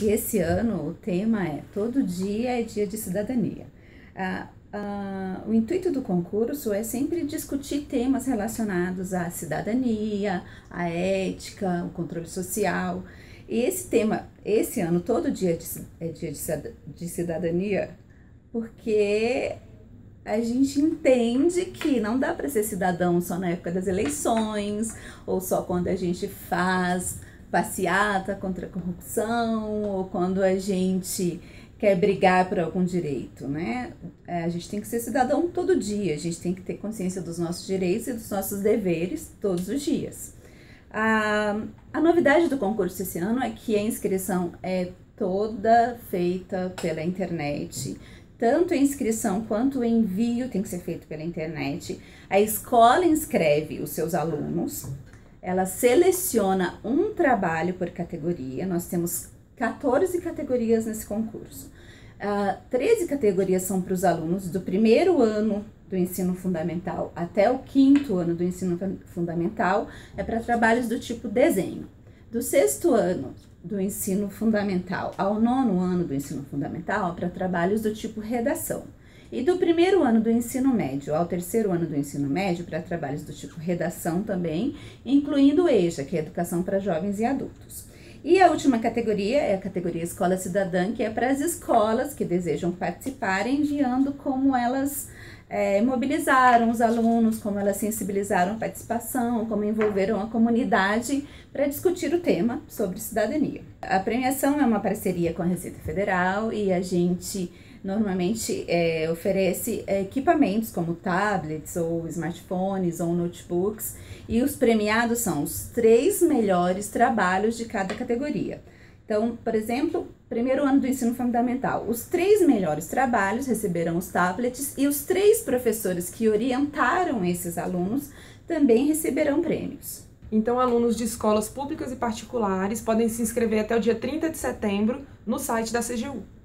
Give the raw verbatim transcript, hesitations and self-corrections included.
E esse ano o tema é Todo Dia é Dia de Cidadania. Ah, ah, o intuito do concurso é sempre discutir temas relacionados à cidadania, à ética, ao controle social. E esse tema, esse ano, Todo Dia é Dia de Cidadania, porque a gente entende que não dá para ser cidadão só na época das eleições, ou só quando a gente faz passeata contra a corrupção, ou quando a gente quer brigar por algum direito, né? A gente tem que ser cidadão todo dia, a gente tem que ter consciência dos nossos direitos e dos nossos deveres todos os dias. A, a novidade do concurso esse ano é que a inscrição é toda feita pela internet. Tanto a inscrição quanto o envio tem que ser feito pela internet. A escola inscreve os seus alunos, ela seleciona um trabalho por categoria. Nós temos quatorze categorias nesse concurso. Uh, treze categorias são para os alunos do primeiro ano do ensino fundamental até o quinto ano do ensino fundamental, é para trabalhos do tipo desenho. Do sexto ano do ensino fundamental ao nono ano do ensino fundamental, para trabalhos do tipo redação. E do primeiro ano do ensino médio ao terceiro ano do ensino médio, para trabalhos do tipo redação também, incluindo o EJA, que é Educação para Jovens e Adultos. E a última categoria é a categoria Escola Cidadã, que é para as escolas que desejam participar, enviando como elas É, mobilizaram os alunos, como elas sensibilizaram a participação, como envolveram a comunidade para discutir o tema sobre cidadania. A premiação é uma parceria com a Receita Federal e a gente normalmente é, oferece é, equipamentos como tablets ou smartphones ou notebooks, e os premiados são os três melhores trabalhos de cada categoria. Então, por exemplo, primeiro ano do ensino fundamental, os três melhores trabalhos receberão os tablets, e os três professores que orientaram esses alunos também receberão prêmios. Então, alunos de escolas públicas e particulares podem se inscrever até o dia trinta de setembro no site da C G U.